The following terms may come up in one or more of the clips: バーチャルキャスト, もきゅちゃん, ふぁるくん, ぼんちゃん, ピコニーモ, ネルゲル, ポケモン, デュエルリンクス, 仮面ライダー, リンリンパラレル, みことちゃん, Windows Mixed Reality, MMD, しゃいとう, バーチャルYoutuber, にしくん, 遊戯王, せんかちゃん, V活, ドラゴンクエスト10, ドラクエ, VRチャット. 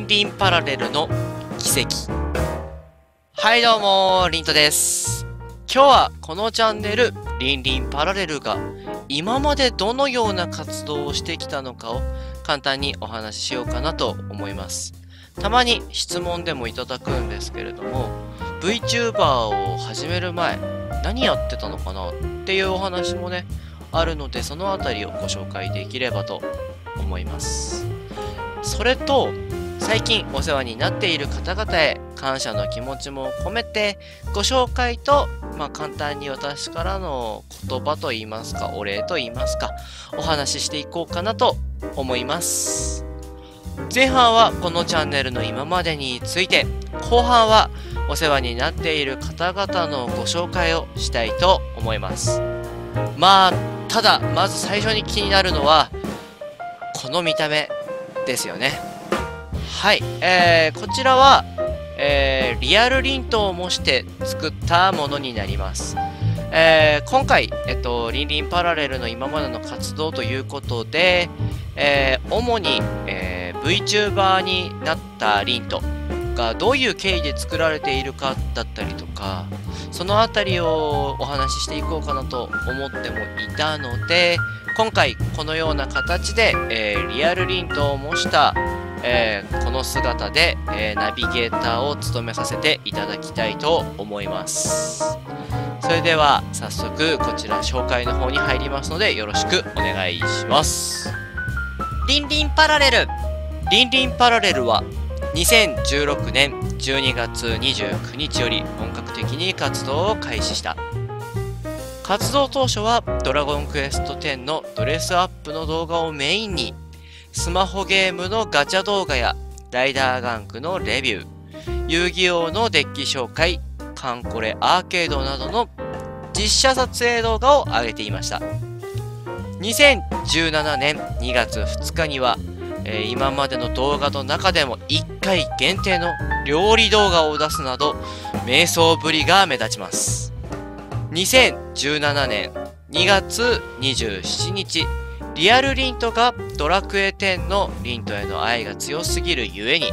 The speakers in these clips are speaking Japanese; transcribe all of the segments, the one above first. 森林パラレルの奇跡。はいどうも、りんとです。今日はこのチャンネル、林林パラレルが今までどのような活動をしてきたのかを簡単にお話ししようかなと思います。たまに質問でもいただくんですけれども、VTuber を始める前、何やってたのかなっていうお話もね、あるので、そのあたりをご紹介できればと思います。それと、最近お世話になっている方々へ感謝の気持ちも込めてご紹介と、簡単に私からの言葉と言いますか、お礼と言いますか、お話ししていこうかなと思います。前半はこのチャンネルの今までについて、後半はお世話になっている方々のご紹介をしたいと思います。ただ、まず最初に気になるのは、この見た目ですよね。はい、こちらは、リアルリントを模して作ったものになります。今回、リンリンパラレルの今までの活動ということで、主に、VTuber になったリントがどういう経緯で作られているかだったりとか、そのあたりをお話ししていこうかなと思ってもいたので、今回このような形で、リアルリントを模した、この姿で、ナビゲーターを務めさせていただきたいと思います。それでは早速こちら紹介の方に入りますので、よろしくお願いします。リンリンパラレル。リンリンパラレルは2016年12月29日より本格的に活動を開始した。活動当初はドラゴンクエスト10のドレスアップの動画をメインに、スマホゲームのガチャ動画やライダーガンクのレビュー、遊戯王のデッキ紹介、カンコレアーケードなどの実写撮影動画を上げていました。2017年2月2日には、今までの動画の中でも1回限定の料理動画を出すなど、迷走ぶりが目立ちます。2017年2月27日、リアルリントがドラクエ10のリントへの愛が強すぎるゆえに、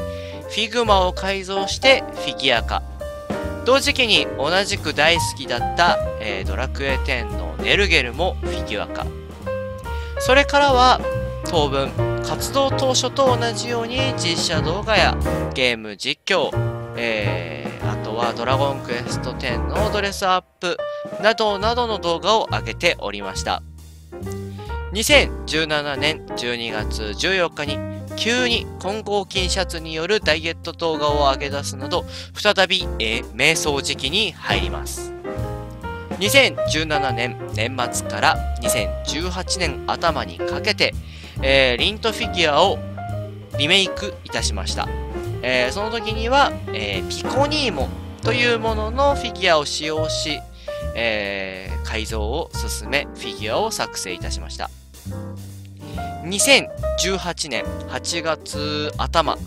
フィグマを改造してフィギュア化。同時期に同じく大好きだった、ドラクエ10のネルゲルもフィギュア化。それからは当分、活動当初と同じように実写動画やゲーム実況、あとはドラゴンクエスト10のドレスアップなどなどの動画を上げておりました。2017年12月14日に急に混合金シャツによるダイエット動画を上げ出すなど、再び迷走時期に入ります。2017年年末から2018年頭にかけて、リントフィギュアをリメイクいたしました。その時には、ピコニーモというもののフィギュアを使用し、改造を進め、フィギュアを作成いたしました。2018年8月頭、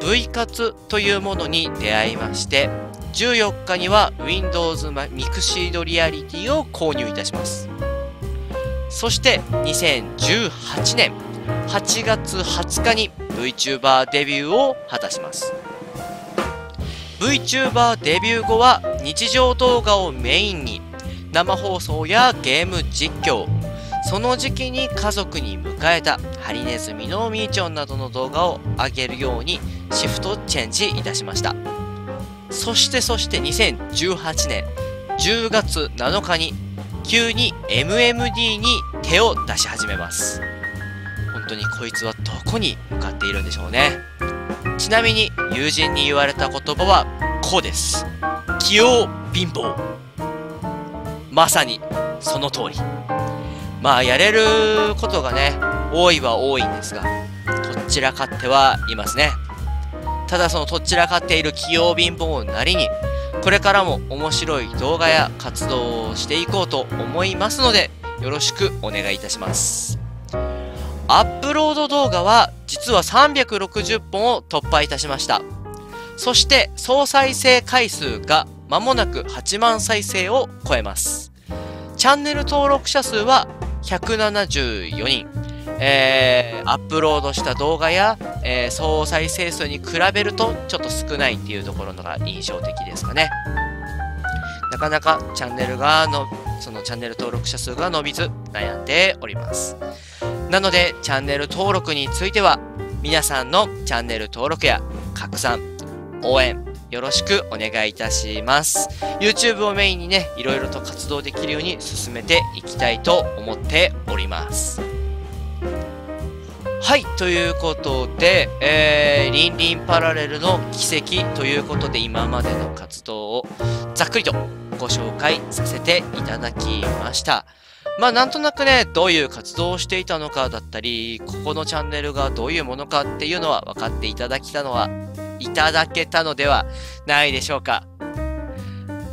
V 活というものに出会いまして、14日には Windows Mixed Reality を購入いたします。そして2018年8月20日に VTuber デビューを果たします。 VTuber デビュー後は日常動画をメインに、生放送やゲーム実況、その時期に家族に迎えたハリネズミのみーちゃんなどの動画を上げるようにシフトチェンジいたしました。そして2018年10月7日に急に MMD に手を出し始めます。本当にこいつはどこに向かっているんでしょうね。ちなみに友人に言われた言葉はこうです。器用貧乏。まさにその通り。やれることがね、多いは多いんですが、どちらかってはいますね。ただそのどちらかっている器用貧乏なりに、これからも面白い動画や活動をしていこうと思いますので、よろしくお願いいたします。アップロード動画は実は360本を突破いたしました。そして総再生回数が間もなく8万再生を超えます。チャンネル登録者数は174人、アップロードした動画や、総再生数に比べるとちょっと少ないっていうところのが印象的ですかね。なかなかチャンネルがチャンネル登録者数が伸びず悩んでおります。なのでチャンネル登録については皆さんのチャンネル登録や拡散、応援よろしくお願いいたします。YouTube をメインにね、いろいろと活動できるように進めていきたいと思っております。はい、ということで、リンリンパラレルの奇跡ということで今までの活動をざっくりとご紹介させていただきました。まあなんとなくね、どういう活動をしていたのかだったり、ここのチャンネルがどういうものかっていうのは分かっていただけたのではないでしょうか。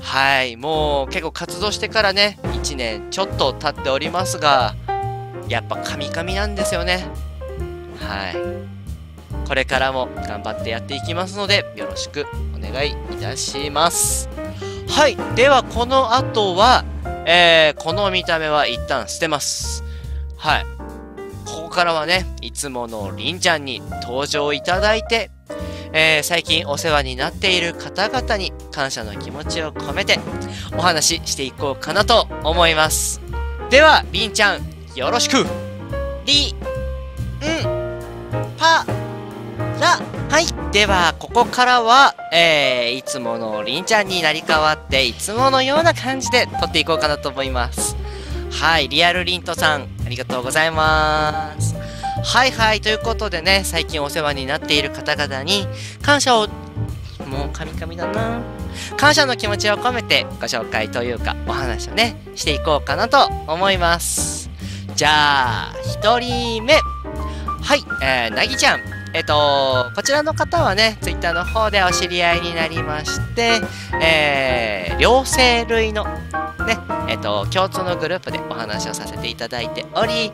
はい、もう結構活動してからね、1年ちょっと経っておりますが、やっぱカミカミなんですよね。はい。これからも頑張ってやっていきますので、よろしくお願いいたします。はい、ではこの後は、この見た目は一旦捨てます。はい。ここからはね、いつものりんちゃんに登場いただいて、最近お世話になっている方々に感謝の気持ちを込めてお話ししていこうかなと思います。では、りんちゃん、よろしく。はい。では、ここからは、いつものりんちゃんになり変わって、いつものような感じで撮っていこうかなと思います。はい。リアルりんとさん、ありがとうございます。はいはい。ということでね、最近お世話になっている方々に、感謝を、もうカミカミだな。感謝の気持ちを込めて、ご紹介というか、お話をね、していこうかなと思います。じゃあ、1人目。はい。なぎちゃん。こちらの方はね、Twitter の方でお知り合いになりまして、両生類の、ね、共通のグループでお話をさせていただいており、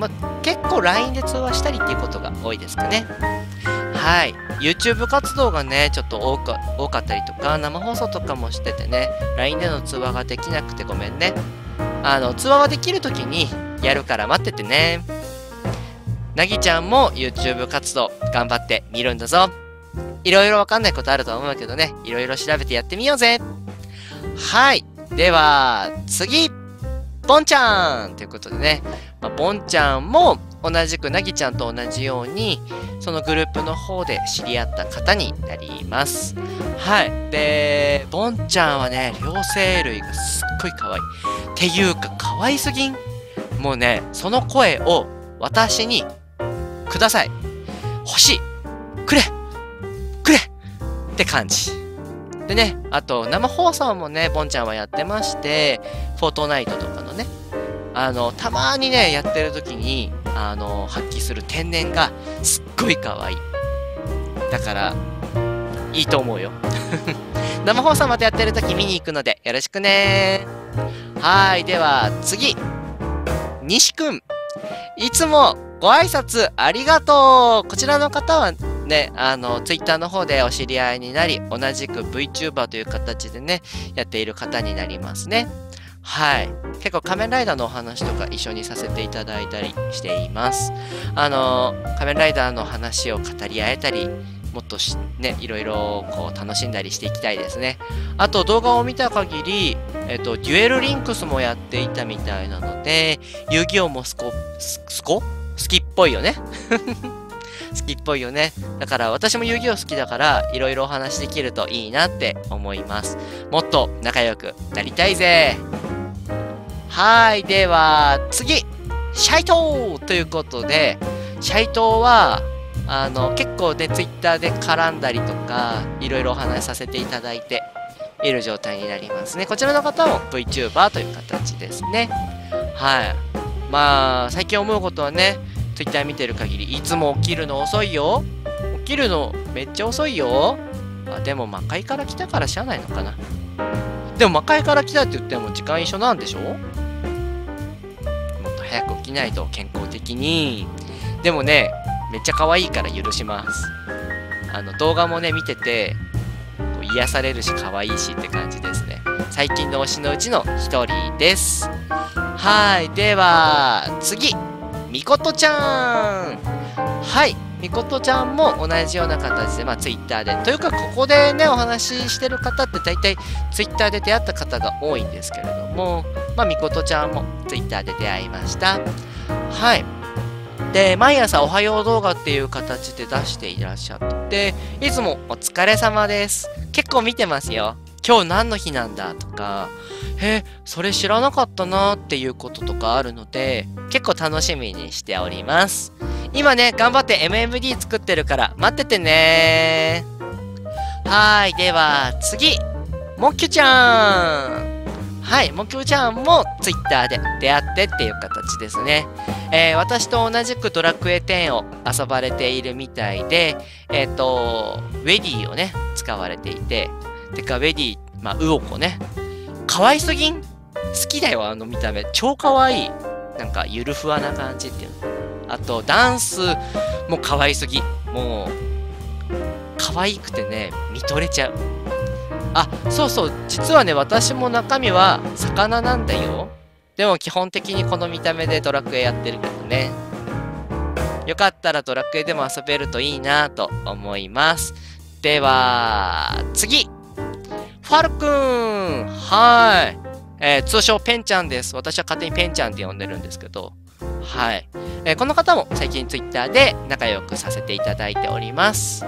ま、結構 LINE で通話したりっていうことが多いですかね。はい。YouTube 活動がね、ちょっと多かったりとか、生放送とかもしててね、LINE での通話ができなくてごめんね。通話ができるときにやるから待っててね。なぎちゃんも YouTube 活動頑張ってみるんだぞ。いろいろわかんないことあると思うけどね、いろいろ調べてやってみようぜ。はい。では、次、ぼんちゃんということでね、まあ、ぼんちゃんも同じくなぎちゃんと同じように、そのグループの方で知り合った方になります。はい。で、ぼんちゃんはね、両生類がすっごい可愛い。っていうか、可愛すぎん。もうね、その声を私に、ください。欲しい。くれって感じ。でね、あと、生放送もね、ぼんちゃんはやってまして、フォートナイトとかのね、たまにね、やってる時に、発揮する天然が、すっごい可愛い。だから、いいと思うよ。生放送またやってる時見に行くので、よろしくねー。はい、では、次。西くん。いつも、ご挨拶ありがとう。こちらの方はね、Twitter の方でお知り合いになり、同じく VTuber という形でね、やっている方になりますね。はい。結構仮面ライダーのお話とか一緒にさせていただいたりしています。仮面ライダーの話を語り合えたり、もっとね、いろいろこう楽しんだりしていきたいですね。あと動画を見た限り、デュエルリンクスもやっていたみたいなので、遊戯王も好きっぽいよね。好きっぽいよね。だから私も遊戯王好きだから、いろいろお話できるといいなって思います。もっと仲良くなりたいぜ。はい。では、次。シャイトーということで、シャイトーは、結構ね、Twitter で絡んだりとか、いろいろお話させていただいている状態になりますね。こちらの方も VTuber という形ですね。はい。まあ、最近思うことはね、Twitter 見てる限り、いつも起きるの遅いよ。起きるのめっちゃ遅いよ。あ、でも魔界から来たからしゃあないのかな。でも魔界から来たって言っても時間一緒なんでしょ？もっと早く起きないと健康的に。でもね、めっちゃ可愛いから許します。動画もね、見てて、癒されるし可愛いしって感じですね。最近の推しのうちの一人です。はい、では次、みことちゃん。はい、みことちゃんも同じような形で、まあ、Twitter でというか、ここでねお話ししてる方って大体 Twitter で出会った方が多いんですけれども、まあ、みことちゃんも Twitter で出会いました。はい、で毎朝おはよう動画っていう形で出していらっしゃって、いつもお疲れ様です、結構見てますよ、今日何の日なんだとか、それ知らなかったなーっていうこととかあるので、結構楽しみにしております。今ね頑張って MMD 作ってるから待っててねー。はい、では次、もきゅちゃん。はい、もきゅちゃんも Twitter で出会ってっていう形ですね。私と同じくドラクエ10を遊ばれているみたいで、ウェディをね使われていて、てかウェディ、まあウオコね、可愛すぎん、好きだよ、あの見た目超可愛い、なんかゆるふわな感じっていうの、あとダンスも可愛すぎ、もう可愛くてね見とれちゃう。あ、そうそう、実はね私も中身は魚なんだよ。でも基本的にこの見た目でドラクエやってるけどね、よかったらドラクエでも遊べるといいなと思います。では次、ファルくん。はい、通称ペンちゃんです。私は勝手にペンちゃんって呼んでるんですけど、はい、この方も最近 Twitter で仲良くさせていただいております。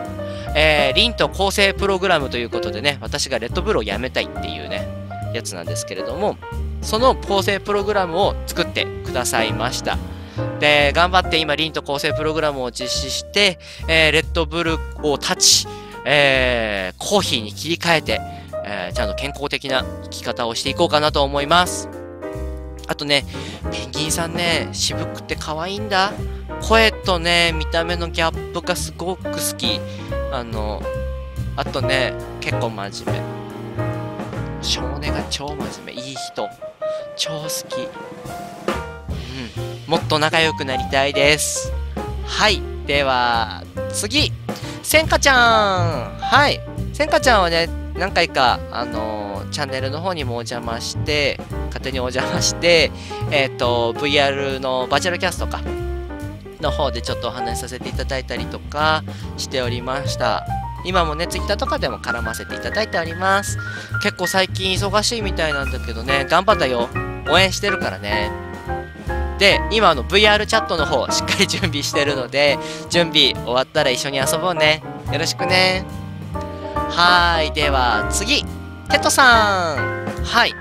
リンと構成プログラムということでね、私がレッドブルをやめたいっていうねやつなんですけれども、その構成プログラムを作ってくださいました。で頑張って今リンと構成プログラムを実施して、レッドブルを断ち、コーヒーに切り替えて、ちゃんと健康的な生き方をしていこうかなと思います。あとねペンギンさんね渋くて可愛いんだ、声とね見た目のギャップがすごく好き、あとね結構真面目、少年が超真面目、いい人超好き、もっと仲良くなりたいです。はい、では次、せんかちゃん。はい、せんかちゃんはね何回かチャンネルの方にもお邪魔して、勝手にお邪魔してVR のバーチャルキャストかの方でちょっとお話しさせていただいたりとかしておりました。今もね、Twitter とかでも絡ませていただいております。結構最近忙しいみたいなんだけどね、頑張ったよ。応援してるからね。で、今VR チャットの方、しっかり準備してるので、準備終わったら一緒に遊ぼうね。よろしくね。はい、では次、テトさん。はい。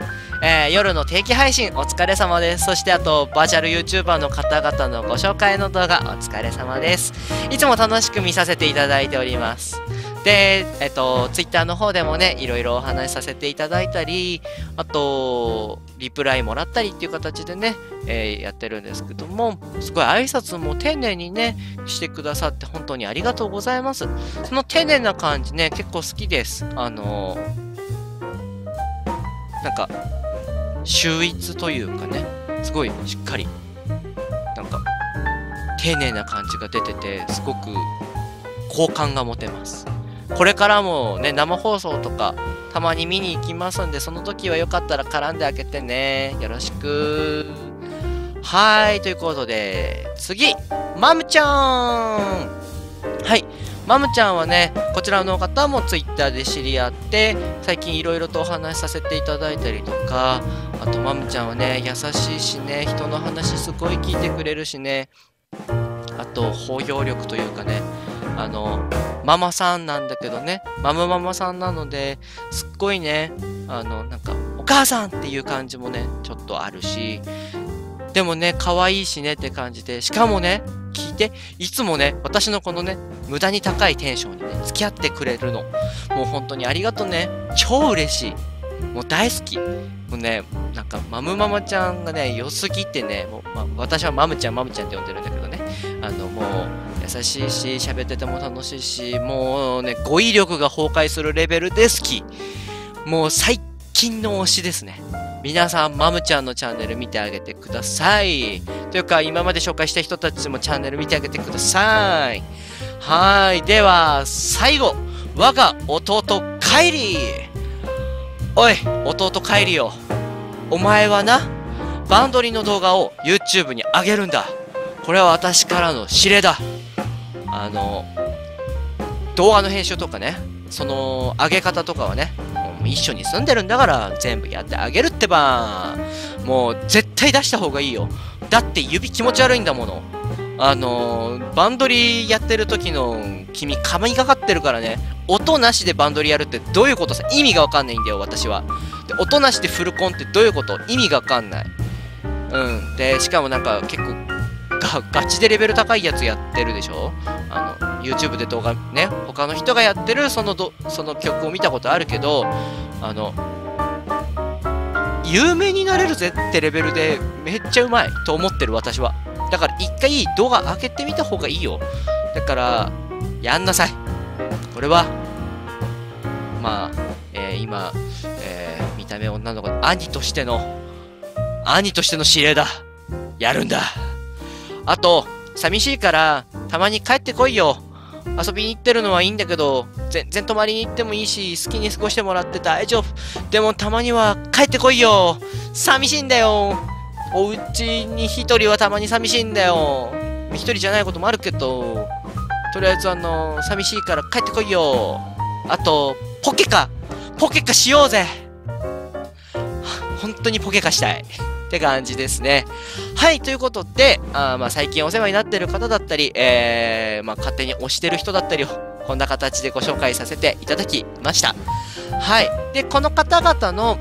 夜の定期配信お疲れ様です。そしてあとバーチャル YouTuber の方々のご紹介の動画お疲れ様です。いつも楽しく見させていただいております。でTwitter の方でもねいろいろお話しさせていただいたり、あとリプライもらったりっていう形でね、やってるんですけども、すごい挨拶も丁寧にねしてくださって本当にありがとうございます。その丁寧な感じね結構好きです。なんか秀逸というかね、すごいしっかりなんか丁寧な感じが出てて、すごく好感が持てます。これからもね生放送とかたまに見に行きますんで、その時はよかったら絡んであげてね、よろしく。はい、ということで次、マムちゃん。はい、マムちゃんはねこちらの方も Twitter で知り合って、最近いろいろとお話しさせていただいたりとか、あとマムちゃんはね優しいしね、人の話すごい聞いてくれるしね、あと包容力というかね、ママさんなんだけどね、ママさんなのですっごいねなんかお母さんっていう感じもねちょっとあるし、でもね可愛いしねって感じで、しかもね聞いていつもね私のこのね無駄に高いテンションにね付き合ってくれるの、もう本当にありがとうね、超嬉しい、もう大好き、もうねなんかママちゃんがね良すぎてね、もう、私はマムちゃんって呼んでるんだけどね、もう優しいし喋ってても楽しいし、もうね語彙力が崩壊するレベルで好き、もう最近の推しですね。皆さん、マムちゃんのチャンネル見てあげてください。というか、今まで紹介した人たちもチャンネル見てあげてください。はい。では、最後。我が弟、カイリー。おい、弟カイリーよ。お前はな、バンドリーの動画を YouTube に上げるんだ。これは私からの指令だ。動画の編集とかね、その上げ方とかはね、もう一緒に住んでるんだから全部やってあげるってば。もう絶対出した方がいいよ。だって指気持ち悪いんだもの。バンドリーやってる時の君、神がかってるからね。音なしでバンドリーやるってどういうことさ、意味がわかんないんだよ、私は。で、音なしでフルコンってどういうこと、意味がわかんない。うん。で、しかもなんか結構ガチでレベル高いやつやってるでしょ。YouTube で動画ね、他の人がやってるその曲を見たことあるけど、有名になれるぜってレベルでめっちゃうまいと思ってる、私は。だから一回動画開けてみた方がいいよ。だからやんなさい。これはまあ、今、見た目女の子の兄としての指令だ。やるんだ。あと寂しいからたまに帰ってこいよ。遊びに行ってるのはいいんだけど、全然泊まりに行ってもいいし、好きに過ごしてもらって大丈夫。でもたまには帰ってこいよ。寂しいんだよ。お家に一人はたまに寂しいんだよ。一人じゃないこともあるけど、とりあえず寂しいから帰ってこいよ。あと、ポケカしようぜ。本当にポケカしたい。って感じですね。はい、ということで、まあ最近お世話になってる方だったり、まあ勝手に推してる人だったりを、こんな形でご紹介させていただきました。はい。で、この方々の、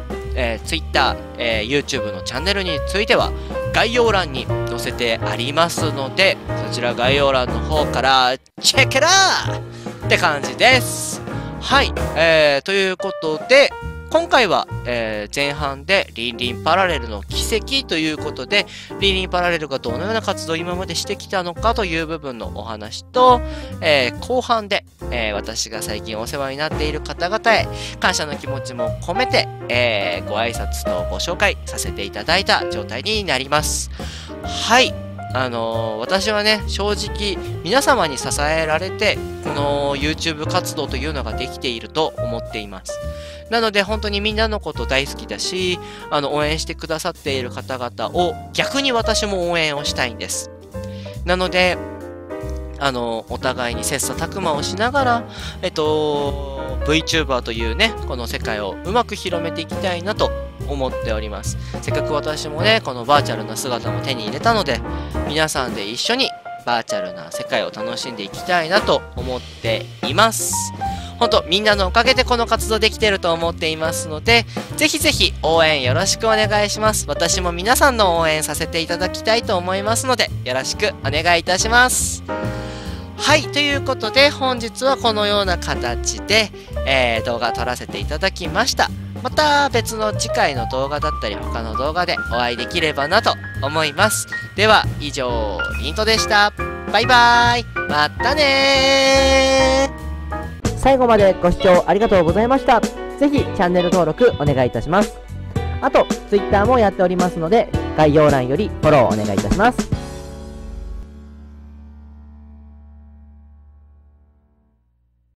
Twitter、YouTube のチャンネルについては、概要欄に載せてありますので、そちら概要欄の方から、チェケラーって感じです。はい。ということで、今回は、前半でリンリンパラレルの奇跡ということで、リンリンパラレルがどのような活動を今までしてきたのかという部分のお話と、後半で、私が最近お世話になっている方々へ感謝の気持ちも込めて、ご挨拶とご紹介させていただいた状態になります。はい。私はね、正直皆様に支えられて、この YouTube 活動というのができていると思っています。なので本当にみんなのこと大好きだし、応援してくださっている方々を逆に私も応援をしたいんです。なので、お互いに切磋琢磨をしながら、VTuber というね、この世界をうまく広めていきたいなと思っております。せっかく私もね、このバーチャルな姿も手に入れたので、皆さんで一緒にバーチャルな世界を楽しんでいきたいなと思っています。ほんとみんなのおかげでこの活動できてると思っていますので、ぜひぜひ応援よろしくお願いします。私も皆さんの応援させていただきたいと思いますので、よろしくお願いいたします。はい、ということで本日はこのような形で、動画撮らせていただきました。また別の次回の動画だったり他の動画でお会いできればなと思います。では以上、りんとでした。バイバーイ。またねー。最後までご視聴ありがとうございました。ぜひチャンネル登録お願いいたします。あと Twitter もやっておりますので、概要欄よりフォローお願いいたします。